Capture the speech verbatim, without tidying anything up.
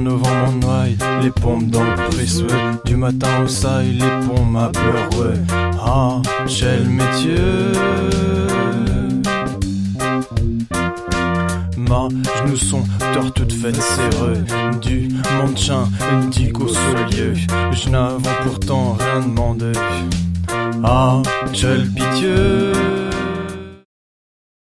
en novembre on aille, les pompes dans le pressouet, du matin au sail, les pompes à pleurer. Ah, quel métier! Ma genoux sont torts, toutes faites serrées, du manchin, une tique au solier, je n'avais pourtant rien demandé. Ah, quelle pitié!